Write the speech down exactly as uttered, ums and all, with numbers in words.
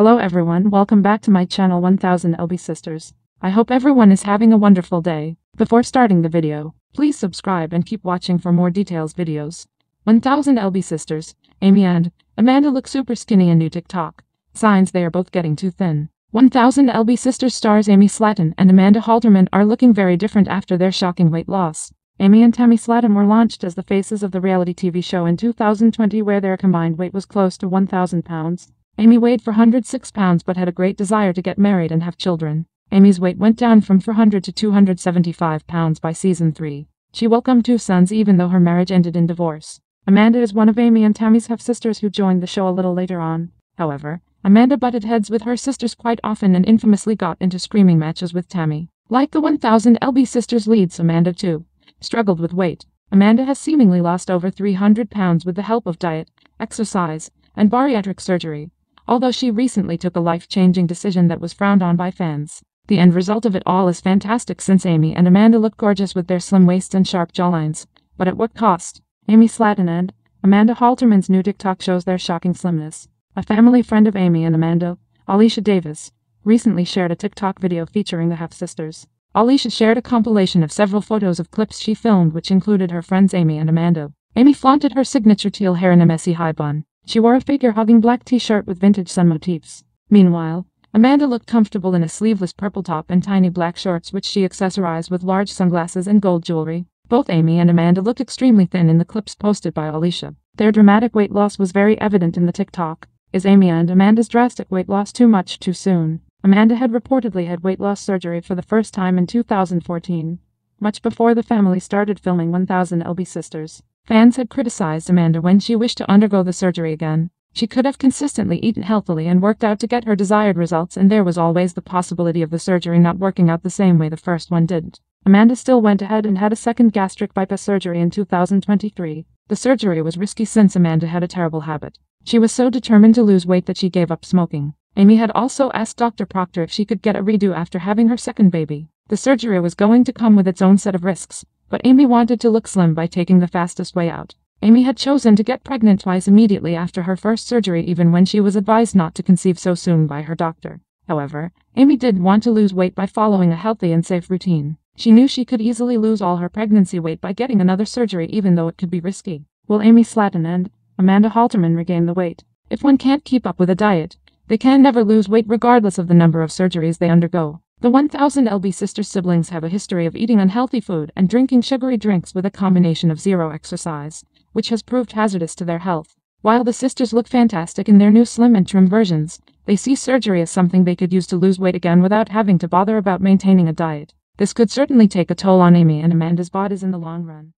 Hello everyone, welcome back to my channel one thousand L B Sisters. I hope everyone is having a wonderful day. Before starting the video, please subscribe and keep watching for more details videos. one thousand L B Sisters, Amy and Amanda look super skinny in new TikTok. Signs they are both getting too thin. one thousand L B Sisters stars Amy Slaton and Amanda Halterman are looking very different after their shocking weight loss. Amy and Tammy Slaton were launched as the faces of the reality T V show in two thousand twenty, where their combined weight was close to one thousand pounds. Amy weighed four hundred six pounds but had a great desire to get married and have children. Amy's weight went down from four hundred to two hundred seventy-five pounds by season three. She welcomed two sons even though her marriage ended in divorce. Amanda is one of Amy and Tammy's half-sisters who joined the show a little later on. However, Amanda butted heads with her sisters quite often and infamously got into screaming matches with Tammy. Like the one thousand L B Sisters leads, Amanda too struggled with weight. Amanda has seemingly lost over three hundred pounds with the help of diet, exercise, and bariatric surgery, although she recently took a life-changing decision that was frowned on by fans. The end result of it all is fantastic, since Amy and Amanda look gorgeous with their slim waists and sharp jawlines. But at what cost? Amy Slaton and Amanda Halterman's new TikTok shows their shocking slimness. A family friend of Amy and Amanda, Alicia Davis, recently shared a TikTok video featuring the half-sisters. Alicia shared a compilation of several photos of clips she filmed, which included her friends Amy and Amanda. Amy flaunted her signature teal hair and a messy high bun. She wore a figure-hugging black t-shirt with vintage sun motifs. Meanwhile, Amanda looked comfortable in a sleeveless purple top and tiny black shorts, which she accessorized with large sunglasses and gold jewelry. Both Amy and Amanda looked extremely thin in the clips posted by Alicia. Their dramatic weight loss was very evident in the TikTok. Is Amy and Amanda's drastic weight loss too much too soon? Amanda had reportedly had weight loss surgery for the first time in two thousand fourteen, much before the family started filming one thousand L B Sisters. Fans had criticized Amanda when she wished to undergo the surgery again. She could have consistently eaten healthily and worked out to get her desired results, and there was always the possibility of the surgery not working out the same way the first one didn't. Amanda still went ahead and had a second gastric bypass surgery in two thousand twenty-three. The surgery was risky since Amanda had a terrible habit. She was so determined to lose weight that she gave up smoking. Amy had also asked Doctor Proctor if she could get a redo after having her second baby. The surgery was going to come with its own set of risks, but Amy wanted to look slim by taking the fastest way out. Amy had chosen to get pregnant twice immediately after her first surgery, even when she was advised not to conceive so soon by her doctor. However, Amy did want to lose weight by following a healthy and safe routine. She knew she could easily lose all her pregnancy weight by getting another surgery, even though it could be risky. Will Amy Slaton and Amanda Halterman regain the weight? If one can't keep up with a diet, they can never lose weight regardless of the number of surgeries they undergo. The one thousand L B Sisters siblings have a history of eating unhealthy food and drinking sugary drinks with a combination of zero exercise, which has proved hazardous to their health. While the sisters look fantastic in their new slim and trim versions, they see surgery as something they could use to lose weight again without having to bother about maintaining a diet. This could certainly take a toll on Amy and Amanda's bodies in the long run.